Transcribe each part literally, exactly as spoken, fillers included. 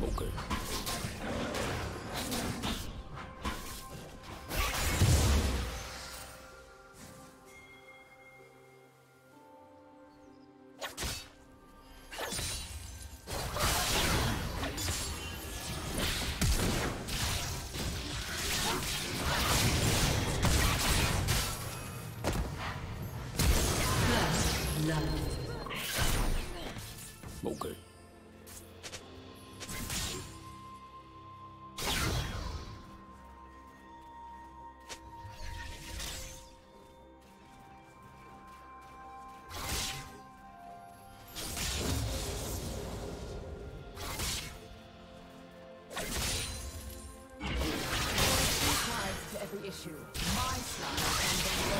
Okay. Issue. My side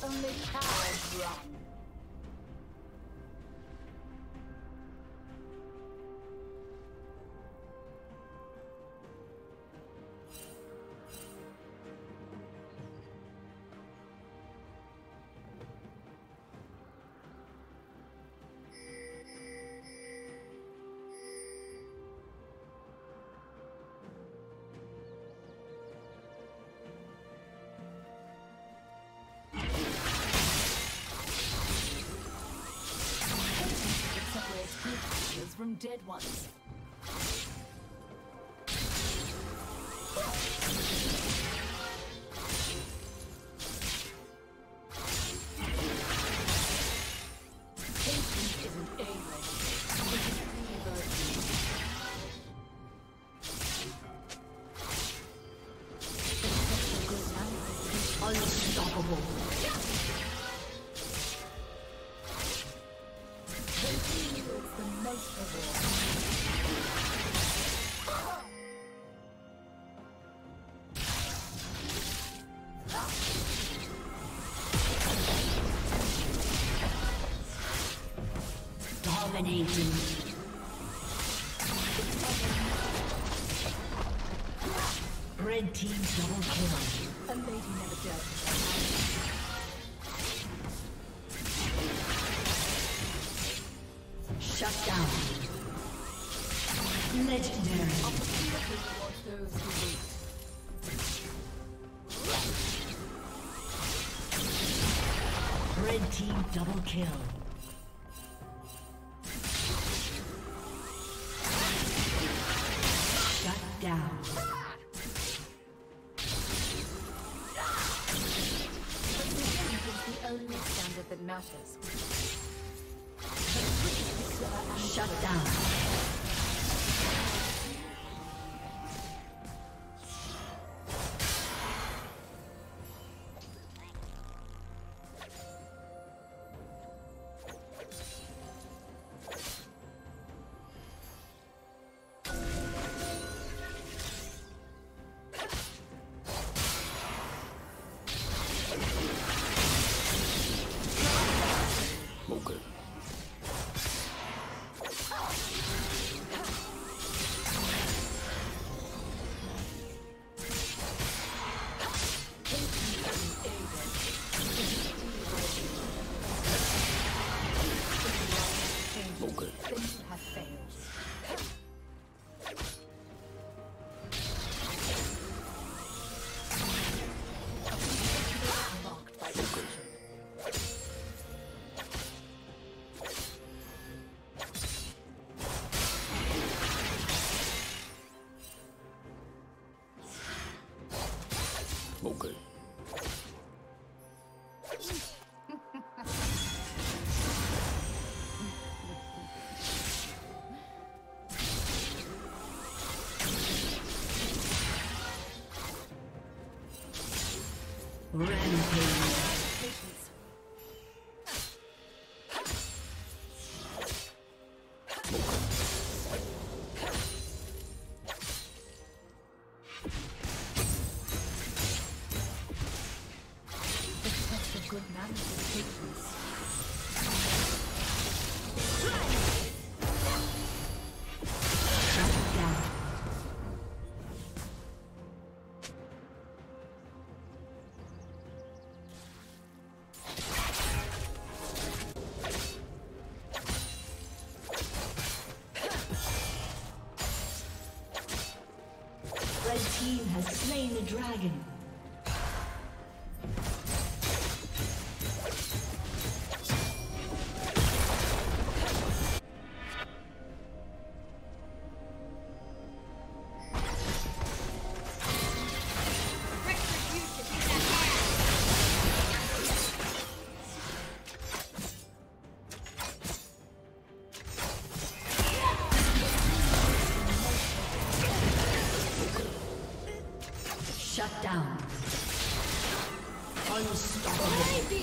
and the dead ones. Dominating. Red team double kill. A lady never dealt. Shut down. Legendary. Opportunity towards those who wait. Red team double kill. Shut down. But the end is the only standard that matters. Shut down. Okay. Rampage. Has slain the dragon. Shut down. Unstoppable. Baby.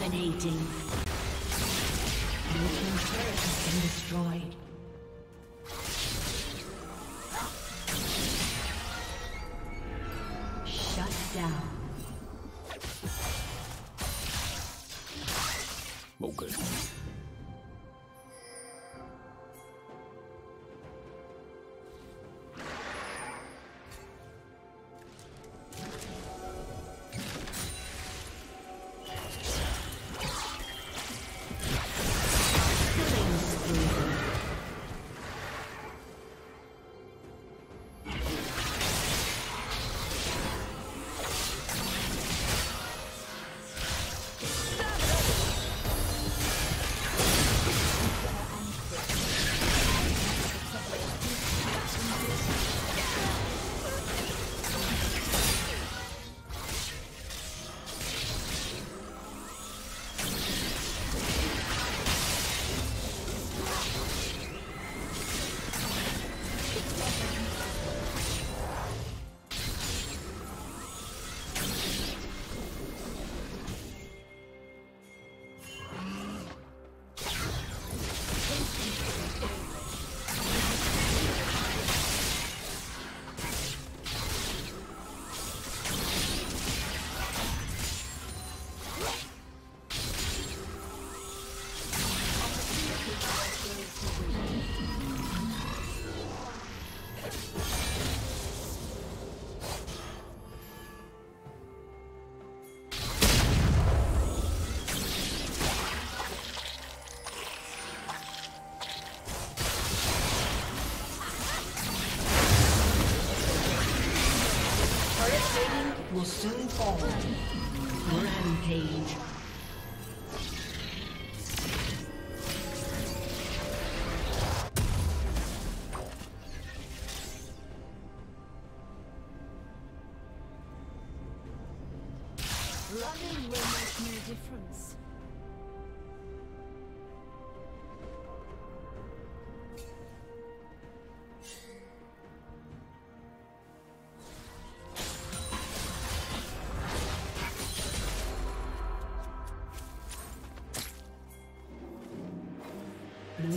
Dominating. Looking turret has been destroyed. Shut down. will soon fall. Rampage. Running will make no difference. Blue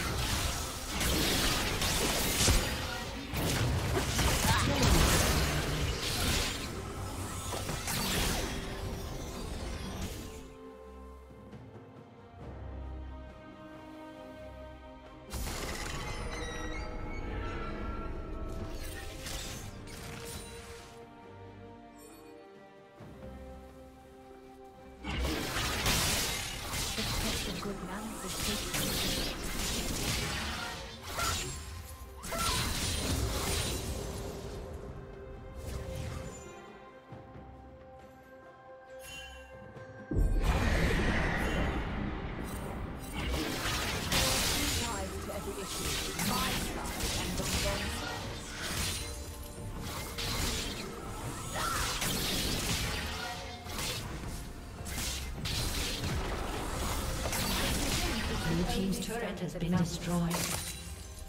Team's turret has been destroyed.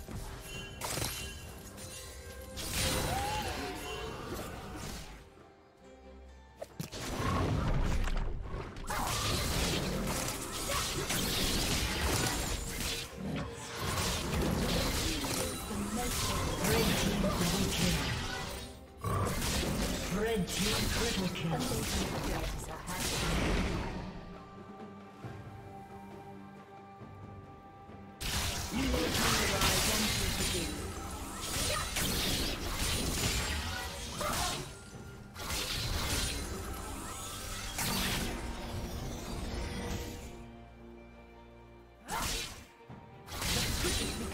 Red team triple kill. Red team triple kill.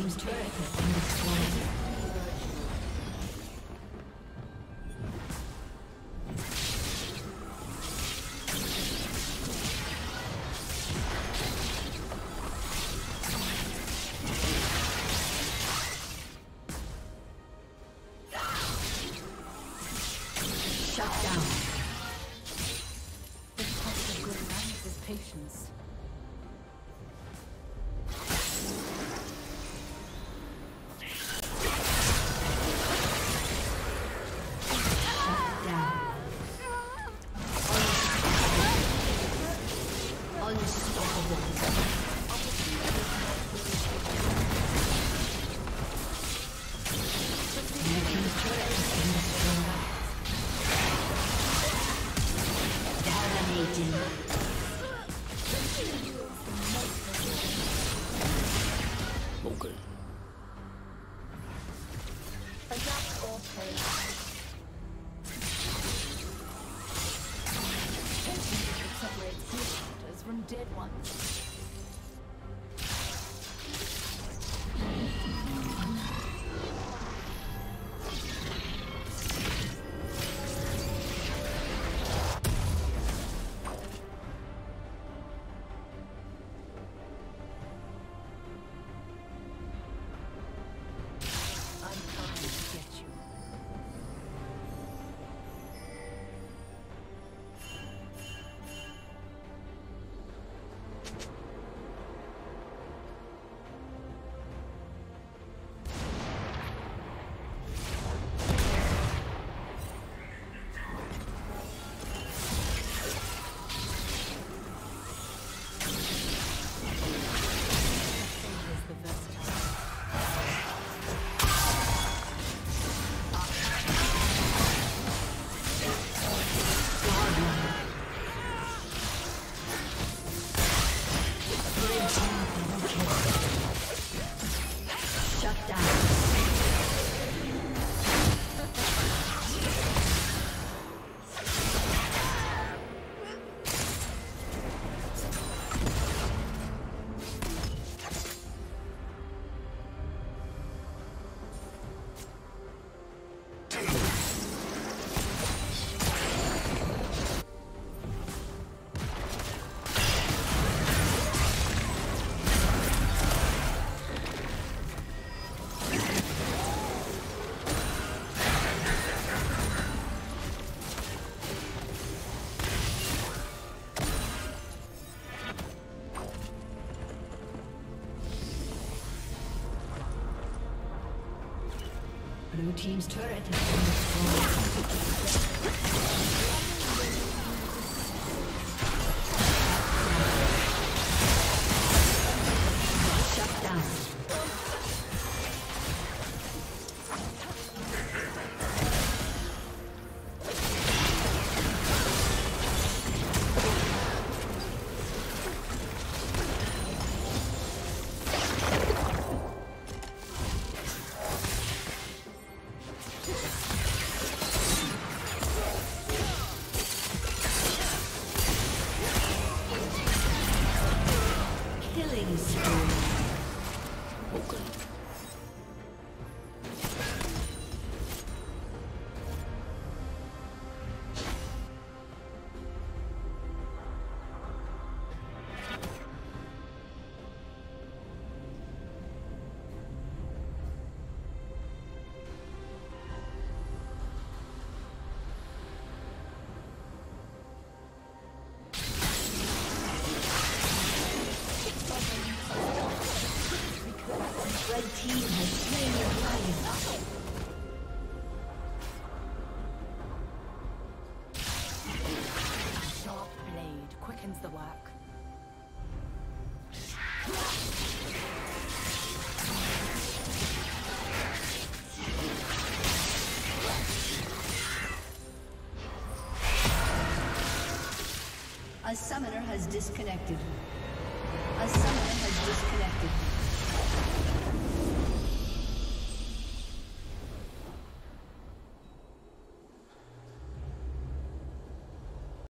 Team's turret has been destroyed. Dominating. good ones. Blue team's turret has been destroyed. A summoner has disconnected. A summoner has disconnected.